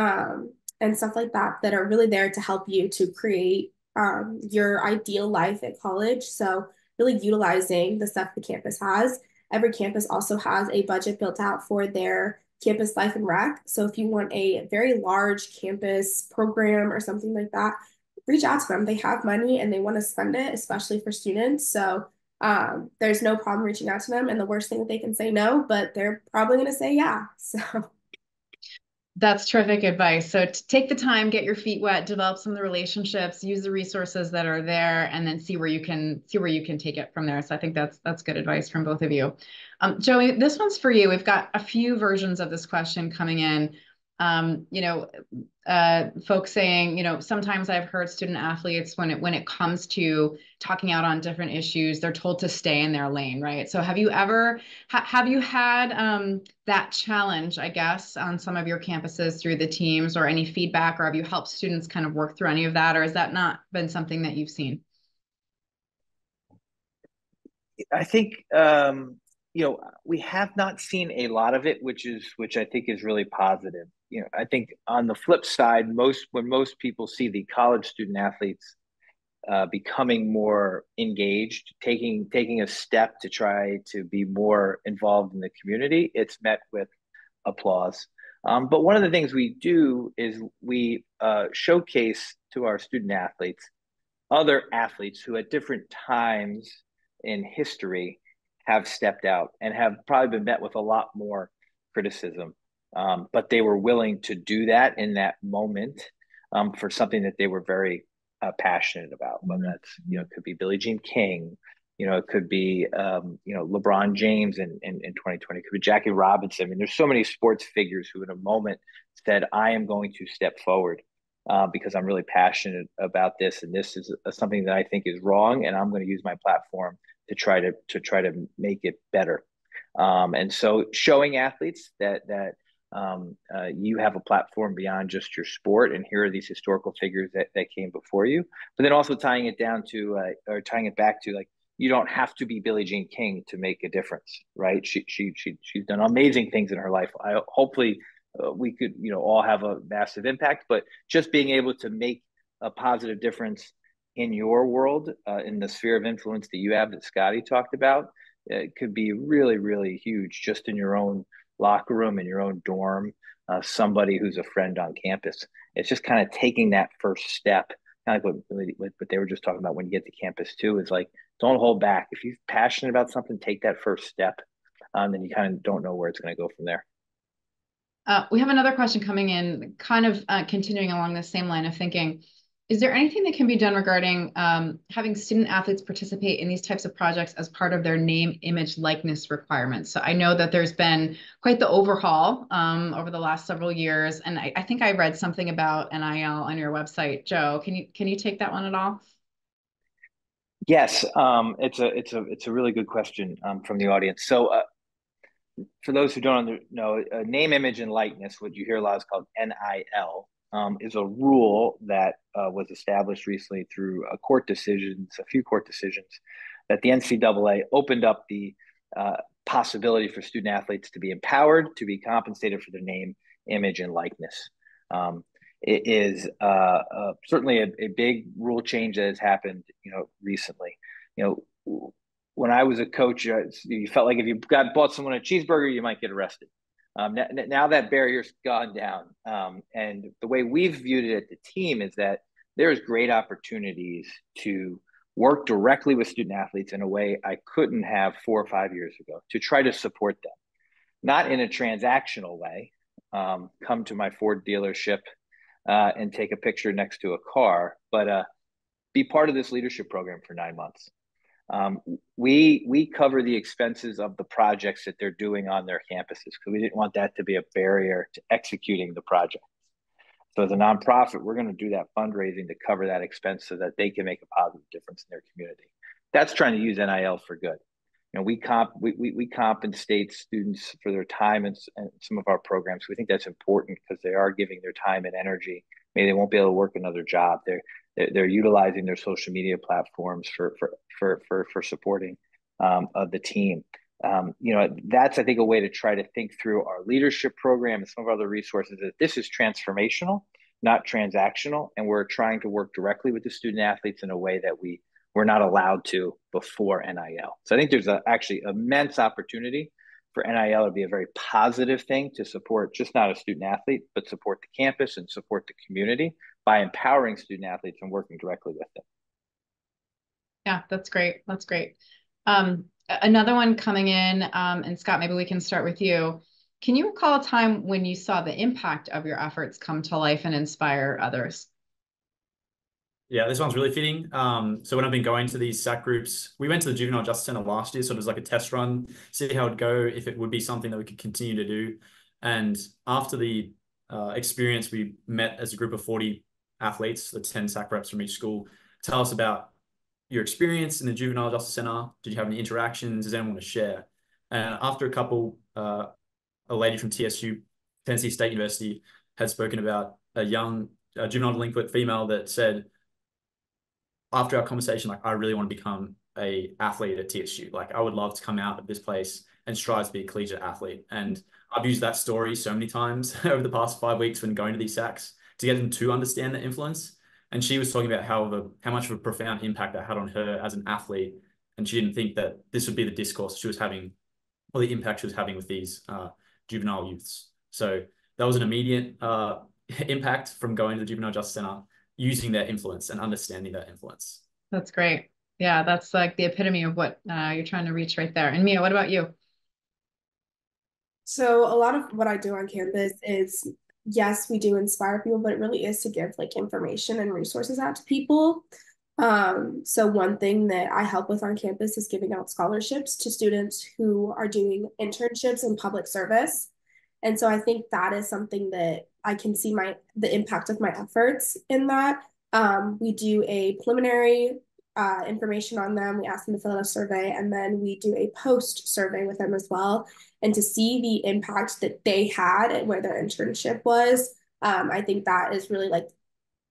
um, and stuff like that that are really there to help you to create um, your ideal life at college. So really utilizing the stuff the campus has. Every campus also has a budget built out for their campus life and rec. So if you want a very large campus program or something like that, reach out to them. They have money and they want to spend it, especially for students. So um, there's no problem reaching out to them. And the worst thing that they can say no, but they're probably going to say yeah. So that's terrific advice. So to take the time, get your feet wet, develop some of the relationships, use the resources that are there, and then see where you can see where you can take it from there. So I think that's that's good advice from both of you. Um, Joey, this one's for you. We've got a few versions of this question coming in. Um, you know, uh, folks saying, you know, sometimes I've heard student athletes when it when it comes to talking out on different issues, they're told to stay in their lane, right? So have you ever, ha have you had um, that challenge, I guess, on some of your campuses through the teams, or any feedback, or have you helped students kind of work through any of that, or has that not been something that you've seen? I think, um, you know, we have not seen a lot of it, which is, which I think is really positive. You know, I think on the flip side, most when most people see the college student athletes uh, becoming more engaged, taking taking a step to try to be more involved in the community, it's met with applause. Um, but one of the things we do is we uh, showcase to our student athletes other athletes who at different times in history have stepped out and have probably been met with a lot more criticism. Um, but they were willing to do that in that moment um, for something that they were very uh, passionate about. When that's, you know, it could be Billie Jean King, you know, it could be, um, you know, LeBron James in, in, in twenty twenty, it could be Jackie Robinson. I mean, there's so many sports figures who in a moment said, I am going to step forward uh, because I'm really passionate about this. And this is something that I think is wrong. And I'm going to use my platform to try to, to try to make it better. Um, and so showing athletes that, that, Um, uh, you have a platform beyond just your sport, and here are these historical figures that, that came before you. But then also tying it down to, uh, or tying it back to, like, you don't have to be Billie Jean King to make a difference, right? She, she, she, she's done amazing things in her life. I, hopefully uh, we could, you know, all have a massive impact, but just being able to make a positive difference in your world, uh, in the sphere of influence that you have that Scotty talked about, it could be really, really huge just in your own locker room, in your own dorm, uh, somebody who's a friend on campus. It's just kind of taking that first step, kind of like what, what, what they were just talking about when you get to campus too, is like, don't hold back. If you're passionate about something, take that first step, um, and you kind of don't know where it's going to go from there. Uh, we have another question coming in, kind of uh, continuing along the same line of thinking. Is there anything that can be done regarding um, having student athletes participate in these types of projects as part of their name, image, likeness requirements? So I know that there's been quite the overhaul um, over the last several years. And I, I think I read something about N I L on your website. Joe, can you can you take that one at all? Yes, um, it's a it's a it's a really good question um, from the audience. So uh, for those who don't know, uh, name, image, and likeness, what you hear a lot is called N I L. Um, is a rule that uh, was established recently through a court decisions, a few court decisions, that the N C double A opened up the uh, possibility for student athletes to be empowered, to be compensated for their name, image, and likeness. Um, it is uh, uh, certainly a, a big rule change that has happened, you know, recently. You know, when I was a coach, you felt like if you got bought someone a cheeseburger, you might get arrested. Um, now, now that barrier's gone down, um, and the way we've viewed it at the team is that there's great opportunities to work directly with student athletes in a way I couldn't have four or five years ago, to try to support them, not in a transactional way. Um, come to my Ford dealership uh, and take a picture next to a car, but uh, be part of this leadership program for nine months. Um, we we cover the expenses of the projects that they're doing on their campuses because we didn't want that to be a barrier to executing the project. So as a nonprofit, we're going to do that fundraising to cover that expense so that they can make a positive difference in their community. That's trying to use N I L for good. You know, we comp we we, we compensate students for their time and, and some of our programs. We think that's important because they are giving their time and energy. Maybe they won't be able to work another job. They're They're utilizing their social media platforms for for for for, for supporting um, of the team. Um, you know, that's I think a way to try to think through our leadership program and some of our other resources. That this is transformational, not transactional. And we're trying to work directly with the student athletes in a way that we were not allowed to before N I L. So I think there's a, actually immense opportunity for N I L to be a very positive thing to support, just not a student athlete, but support the campus and support the community by empowering student athletes and working directly with them. Yeah, that's great. That's great. Um, another one coming in, um, and Scott, maybe we can start with you. Can you recall a time when you saw the impact of your efforts come to life and inspire others? Yeah, this one's really fitting. Um, so when I've been going to these S A C groups, we went to the Juvenile Justice Center last year, so it was like a test run, see how it'd go, if it would be something that we could continue to do. And after the uh, experience, we met as a group of forty athletes, the ten S A C reps from each school. Tell us about your experience in the Juvenile Justice Center. Did you have any interactions? Does anyone want to share? And after a couple, uh, a lady from T S U, Tennessee State University, had spoken about a young a juvenile delinquent female that said, after our conversation, like, I really want to become a athlete at T S U. Like, I would love to come out of this place and strive to be a collegiate athlete. And I've used that story so many times over the past five weeks when going to these S A Cs to get them to understand the influence. And she was talking about how, of a, how much of a profound impact that had on her as an athlete. And she didn't think that this would be the discourse she was having or the impact she was having with these uh, juvenile youths. So that was an immediate uh, impact from going to the Juvenile Justice Center, using their influence and understanding that influence. That's great. Yeah, that's like the epitome of what uh, you're trying to reach right there. And Mia, what about you? So a lot of what I do on campus is, yes, we do inspire people, but it really is to give like information and resources out to people. Um, so one thing that I help with on campus is giving out scholarships to students who are doing internships in public service. And so I think that is something that I can see my the impact of my efforts in that. Um, we do a preliminary uh, information on them. We ask them to fill out a survey, and then we do a post survey with them as well. And to see the impact that they had at where their internship was, um, I think that is really like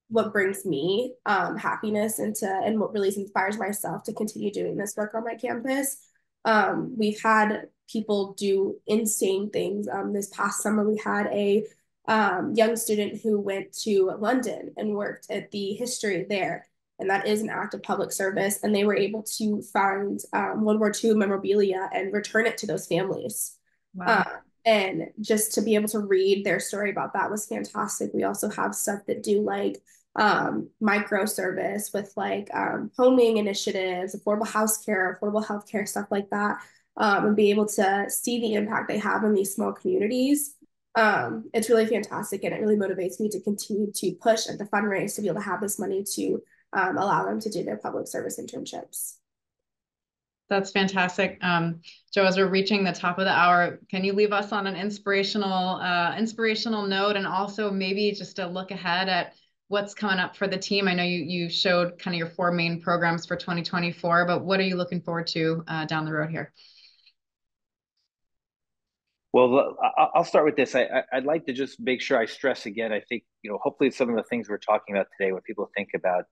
what brings me um, happiness into, and what really inspires myself to continue doing this work on my campus. Um, we've had people do insane things. Um, this past summer, we had a um, young student who went to London and worked at the history there. And that is an act of public service. And they were able to find um, World War Two memorabilia and return it to those families. Wow. Uh, and just to be able to read their story about that was fantastic. We also have stuff that do like um, micro service with like um, homing initiatives, affordable house care, affordable healthcare, stuff like that. Um, and be able to see the impact they have in these small communities. Um, it's really fantastic, and it really motivates me to continue to push at the fundraise to be able to have this money to um, allow them to do their public service internships. That's fantastic. Um, Joe, as we're reaching the top of the hour, can you leave us on an inspirational, uh, inspirational note, and also maybe just a look ahead at what's coming up for the team? I know you, you showed kind of your four main programs for twenty twenty-four, but what are you looking forward to uh, down the road here? Well, I'll start with this. I, I'd like to just make sure I stress again, I think, you know, hopefully some of the things we're talking about today, when people think about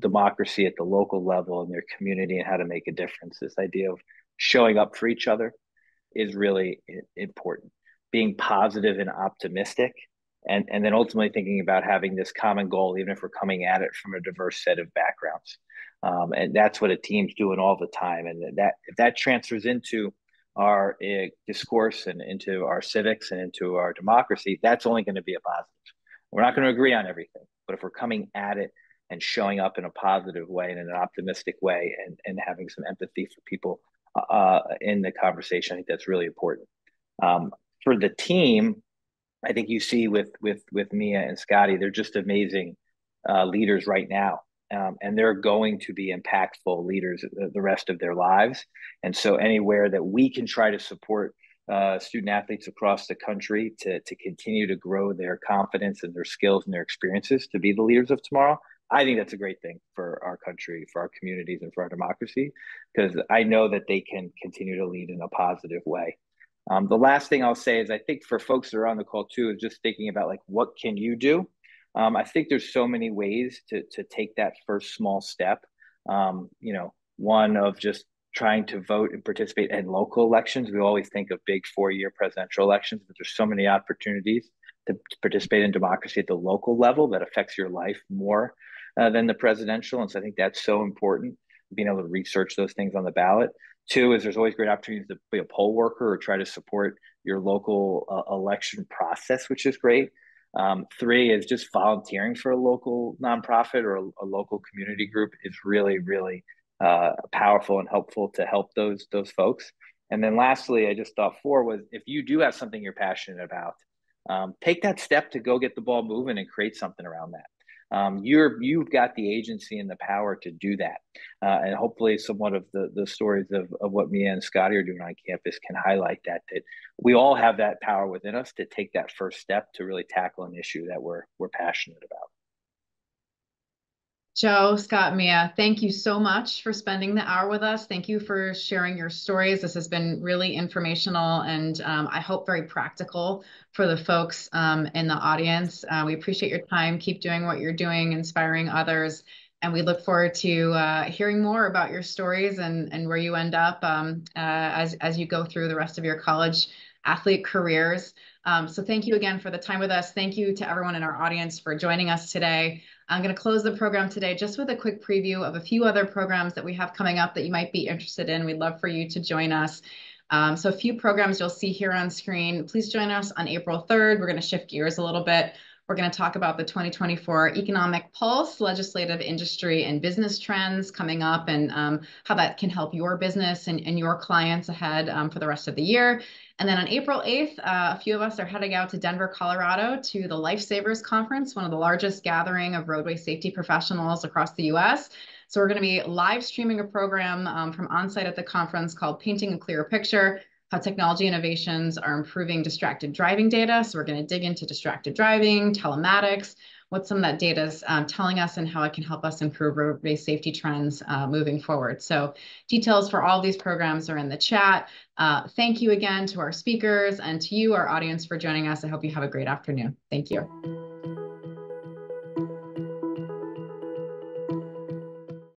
democracy at the local level and their community and how to make a difference, this idea of showing up for each other is really important. Being positive and optimistic, and, and then ultimately thinking about having this common goal, even if we're coming at it from a diverse set of backgrounds. Um, and that's what a team's doing all the time. And that if that transfers into our uh, discourse and into our civics and into our democracy, that's only going to be a positive. We're not going to agree on everything, but if we're coming at it and showing up in a positive way and in an optimistic way, and, and having some empathy for people uh, in the conversation, I think that's really important. Um, for the team, I think you see with with with Mia and Scotty, they're just amazing uh, leaders right now. Um, and they're going to be impactful leaders the rest of their lives. And so anywhere that we can try to support uh, student athletes across the country to, to continue to grow their confidence and their skills and their experiences to be the leaders of tomorrow, I think that's a great thing for our country, for our communities, and for our democracy, because I know that they can continue to lead in a positive way. Um, the last thing I'll say is, I think for folks that are on the call too, is just thinking about like, what can you do? Um, I think there's so many ways to to take that first small step. Um, you know, one of just trying to vote and participate in local elections. We always think of big four-year presidential elections, but there's so many opportunities to participate in democracy at the local level that affects your life more uh, than the presidential. And so I think that's so important, being able to research those things on the ballot. Two is there's always great opportunities to be a poll worker or try to support your local uh, election process, which is great. Um, three is just volunteering for a local nonprofit or a, a local community group is really, really uh, powerful and helpful to help those those folks. And then lastly, I just thought four was, if you do have something you're passionate about, um, take that step to go get the ball moving and create something around that. Um, you're, you've got the agency and the power to do that. Uh, and hopefully somewhat of the, the stories of, of what Mia and Scotty are doing on campus can highlight that, that we all have that power within us to take that first step to really tackle an issue that we're, we're passionate about. Joe, Scott, Mia, thank you so much for spending the hour with us. Thank you for sharing your stories. This has been really informational and um, I hope very practical for the folks um, in the audience. Uh, we appreciate your time. Keep doing what you're doing, inspiring others. And we look forward to uh, hearing more about your stories and, and where you end up um, uh, as, as you go through the rest of your college athlete careers. Um, so thank you again for the time with us. Thank you to everyone in our audience for joining us today. I'm going to close the program today just with a quick preview of a few other programs that we have coming up that you might be interested in. We'd love for you to join us. Um, so a few programs you'll see here on screen. Please join us on April third. We're going to shift gears a little bit. We're going to talk about the twenty twenty-four Economic Pulse, legislative, industry, and business trends coming up, and um, how that can help your business and, and your clients ahead um, for the rest of the year. And then on April eighth, uh, a few of us are heading out to Denver, Colorado, to the Lifesavers Conference, one of the largest gathering of roadway safety professionals across the U S. So we're going to be live streaming a program um, from on-site at the conference called Painting a Clearer Picture, how technology innovations are improving distracted driving data. So we're going to dig into distracted driving, telematics, what some of that data is um, telling us and how it can help us improve roadway safety trends uh, moving forward. So details for all these programs are in the chat. Uh, thank you again to our speakers and to you, our audience, for joining us. I hope you have a great afternoon. Thank you.